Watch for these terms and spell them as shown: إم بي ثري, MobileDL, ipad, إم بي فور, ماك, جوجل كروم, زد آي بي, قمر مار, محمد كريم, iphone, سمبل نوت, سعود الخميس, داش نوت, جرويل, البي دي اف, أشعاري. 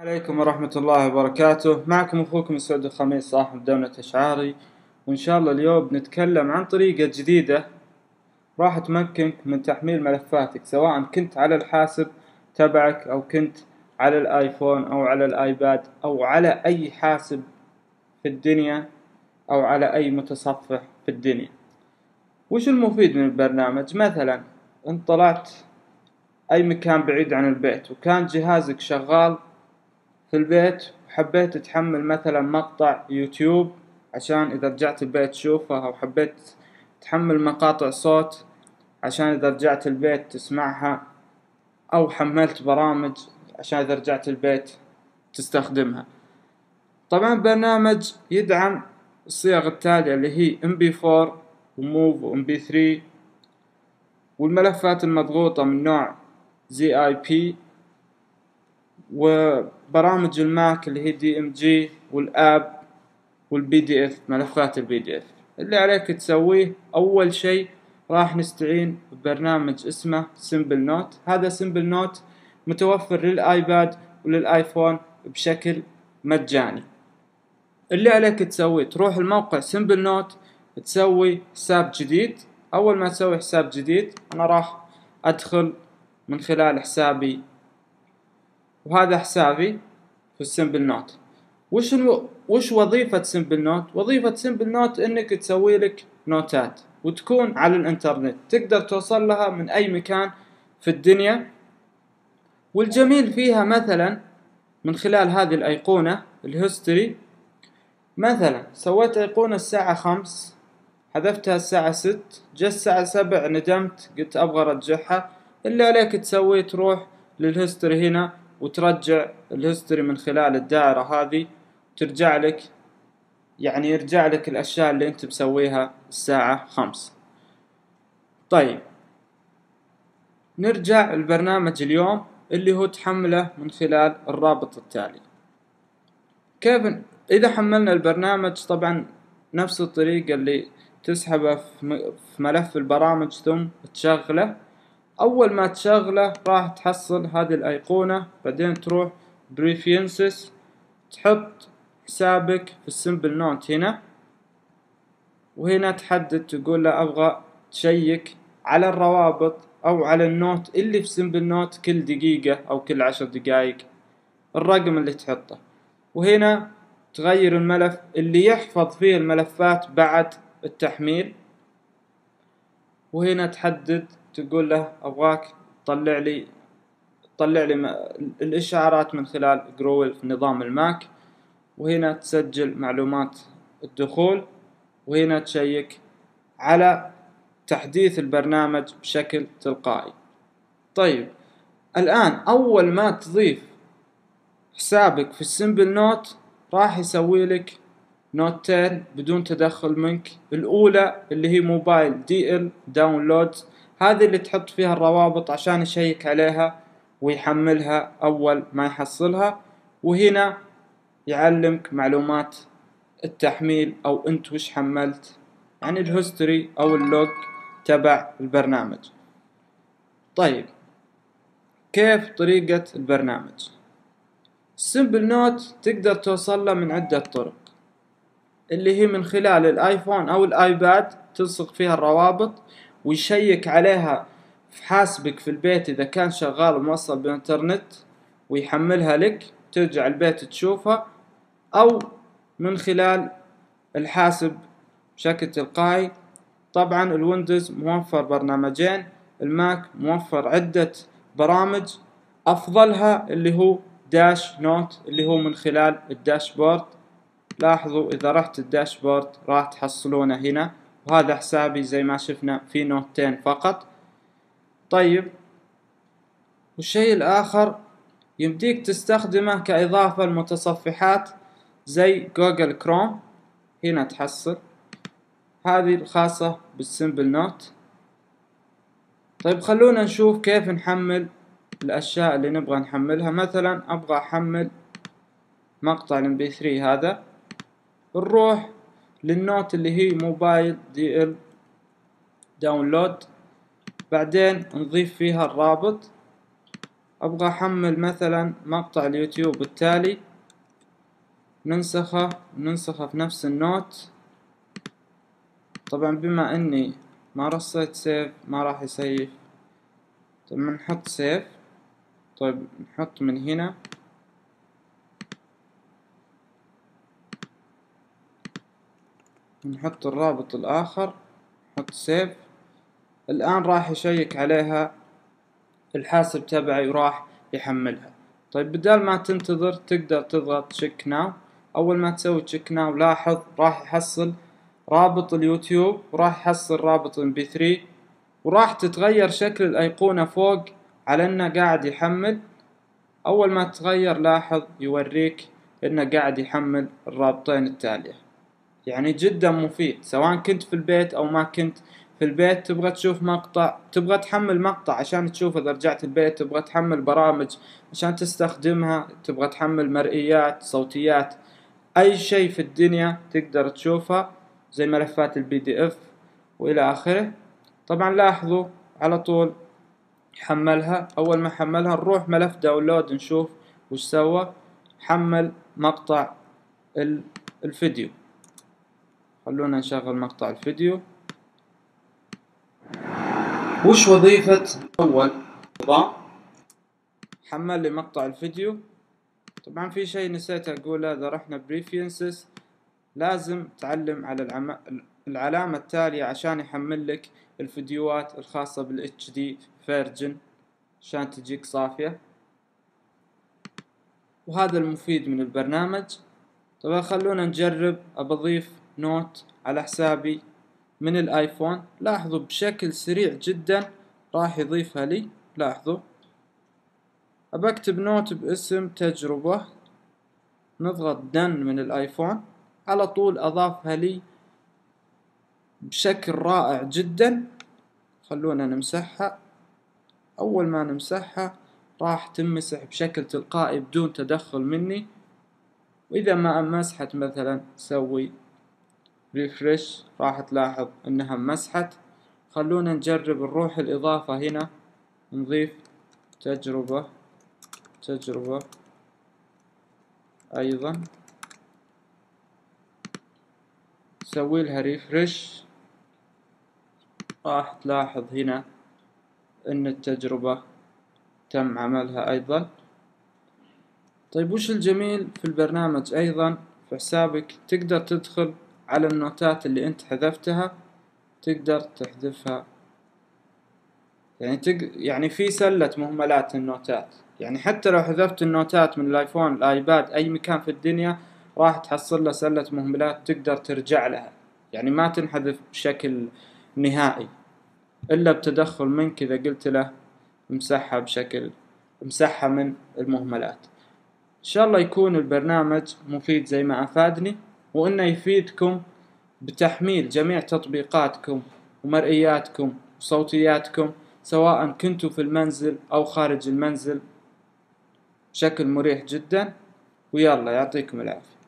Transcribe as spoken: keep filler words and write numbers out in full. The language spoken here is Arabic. عليكم ورحمة الله وبركاته. معكم أخوكم سعود الخميس صاحب دولة أشعاري، وإن شاء الله اليوم بنتكلم عن طريقة جديدة راح تمكنك من تحميل ملفاتك، سواء كنت على الحاسب تبعك أو كنت على الآيفون أو على الآيباد أو على أي حاسب في الدنيا أو على أي متصفح في الدنيا. وش المفيد من البرنامج؟ مثلا أنت طلعت أي مكان بعيد عن البيت وكان جهازك شغال في البيت وحبيت تحمل مثلا مقطع يوتيوب عشان إذا رجعت البيت تشوفه، أو حبيت تحمل مقاطع صوت عشان إذا رجعت البيت تسمعها، أو حملت برامج عشان إذا رجعت البيت تستخدمها. طبعا البرنامج يدعم الصيغ التالية اللي هي إم بي فور وموف وإم بي ثري، والملفات المضغوطة من نوع زد آي بي، وبرامج الماك اللي هي دي ام جي، والاب، والبي دي اف، ملفات البي دي اف. اللي عليك تسويه اول شيء راح نستعين ببرنامج اسمه سمبل نوت. هذا سمبل نوت متوفر للايباد وللايفون بشكل مجاني. اللي عليك تسويه تروح الموقع سمبل نوت، تسوي حساب جديد. اول ما تسوي حساب جديد انا راح ادخل من خلال حسابي، وهذا حسابي في السمبل نوت. وش الو... وش وظيفة سمبل نوت؟ وظيفة سمبل نوت انك تسوي لك نوتات وتكون على الانترنت، تقدر توصل لها من اي مكان في الدنيا. والجميل فيها مثلا من خلال هذه الايقونة الهيستوري، مثلا سويت ايقونة الساعة خمس، حذفتها الساعة ست، جت الساعة سبع ندمت قلت ابغى ارجعها. اللي عليك تسويه تروح للهيستوري هنا وترجع الهيستوري من خلال الدائرة هذه، ترجع لك يعني يرجع لك الأشياء اللي أنت مسويها الساعة خمس. طيب نرجع البرنامج اليوم اللي هو تحمله من خلال الرابط التالي. كيف إذا حملنا البرنامج؟ طبعا نفس الطريقة اللي تسحبه في ملف البرامج ثم تشغله. أول ما تشغله راح تحصل هذه الأيقونة، بعدين تروح بريفينسز، تحط حسابك في السمبل نوت هنا، وهنا تحدد تقول له أبغى تشيك على الروابط أو على النوت اللي في سمبل نوت كل دقيقة أو كل عشر دقايق، الرقم اللي تحطه. وهنا تغير الملف اللي يحفظ فيه الملفات بعد التحميل، وهنا تحدد تقول له أبغاك تطلع لي تطلع لي الإشعارات من خلال جرويل في نظام الماك، وهنا تسجل معلومات الدخول، وهنا تشيك على تحديث البرنامج بشكل تلقائي. طيب الآن أول ما تضيف حسابك في السمبل نوت راح يسوي لك نوتين بدون تدخل منك. الأولى اللي هي موبايل دي ال داونلود، هذه اللي تحط فيها الروابط عشان يشيك عليها ويحملها أول ما يحصلها، وهنا يعلمك معلومات التحميل أو أنت وش حملت، يعني الهيستوري أو اللوج تبع البرنامج. طيب كيف طريقة البرنامج؟ السمبل نوت تقدر توصل له من عدة طرق، اللي هي من خلال الآيفون أو الآيباد تلصق فيها الروابط ويشيك عليها في حاسبك في البيت إذا كان شغال وموصل بالإنترنت ويحملها لك، ترجع البيت تشوفها، أو من خلال الحاسب بشكل تلقائي. طبعا الويندوز موفر برنامجين، الماك موفر عدة برامج، أفضلها اللي هو داش نوت اللي هو من خلال الداشبورد. لاحظوا إذا رحت الداشبورد راح تحصلونه هنا، وهذا حسابي زي ما شفنا في نوتين فقط. طيب والشيء الآخر يمديك تستخدمه كإضافة لمتصفحات زي جوجل كروم، هنا تحصل هذه الخاصة بالسمبل نوت. طيب خلونا نشوف كيف نحمل الأشياء اللي نبغى نحملها. مثلا أبغى أحمل مقطع الام بي ثري، هذا نروح للنوت اللي هي موبايل دي ال داونلود، بعدين نضيف فيها الرابط، ابغى احمل مثلا مقطع اليوتيوب التالي، ننسخه ننسخه في نفس النوت. طبعا بما اني ما رصيت سيف ما راح يسيف. طب نحط سيف، طيب نحط من هنا نحط الرابط الآخر، نحط سيف. الآن راح يشيك عليها الحاسب تبعي وراح يحملها. طيب بدال ما تنتظر تقدر تضغط check now. أول ما تسوي check now لاحظ راح يحصل رابط اليوتيوب وراح يحصل رابط إم بي ثري، وراح تتغير شكل الأيقونة فوق على إنه قاعد يحمل. أول ما تتغير لاحظ يوريك إنه قاعد يحمل الرابطين التالية. يعني جدا مفيد سواء كنت في البيت او ما كنت في البيت. تبغى تشوف مقطع، تبغى تحمل مقطع عشان تشوف اذا رجعت البيت، تبغى تحمل برامج عشان تستخدمها، تبغى تحمل مرئيات صوتيات، اي شيء في الدنيا تقدر تشوفها زي ملفات البي دي اف والى اخره. طبعا لاحظوا على طول حملها. اول ما حملها نروح ملف داونلود نشوف وش سوى. حمل مقطع الفيديو، خلونا نشغل مقطع الفيديو. وش وظيفة أول نظام؟ حمل لي مقطع الفيديو. طبعا في شيء نسيت أقوله، إذا رحنا بريفرنسز لازم تعلم على العم... العلامة التالية عشان يحمل لك الفيديوهات الخاصة بالاتش دي فيرجن عشان تجيك صافية. وهذا المفيد من البرنامج. طبعا خلونا نجرب أضيف نوت على حسابي من الايفون. لاحظوا بشكل سريع جدا راح يضيفها لي. لاحظوا أكتب نوت باسم تجربة، نضغط دن من الايفون، على طول اضافها لي بشكل رائع جدا. خلونا نمسحها. اول ما نمسحها راح تمسح بشكل تلقائي بدون تدخل مني. واذا ما مسحت مثلا سوي ريفرش راح تلاحظ انها مسحت. خلونا نجرب نروح الاضافة هنا نضيف تجربة تجربة ايضا، نسوي لها ريفرش. راح تلاحظ هنا ان التجربة تم عملها ايضا. طيب وش الجميل في البرنامج ايضا؟ في حسابك تقدر تدخل على النوتات اللي انت حذفتها، تقدر تحذفها. يعني تق... يعني في سلة مهملات النوتات، يعني حتى لو حذفت النوتات من الايفون الايباد اي مكان في الدنيا راح تحصل لها سلة مهملات تقدر ترجع لها، يعني ما تنحذف بشكل نهائي الا بتدخل منك اذا قلت له امسحها بشكل امسحها من المهملات. ان شاء الله يكون البرنامج مفيد زي ما افادني، وإنه يفيدكم بتحميل جميع تطبيقاتكم ومرئياتكم وصوتياتكم سواء كنتوا في المنزل أو خارج المنزل بشكل مريح جدا. ويلا يعطيكم العافية.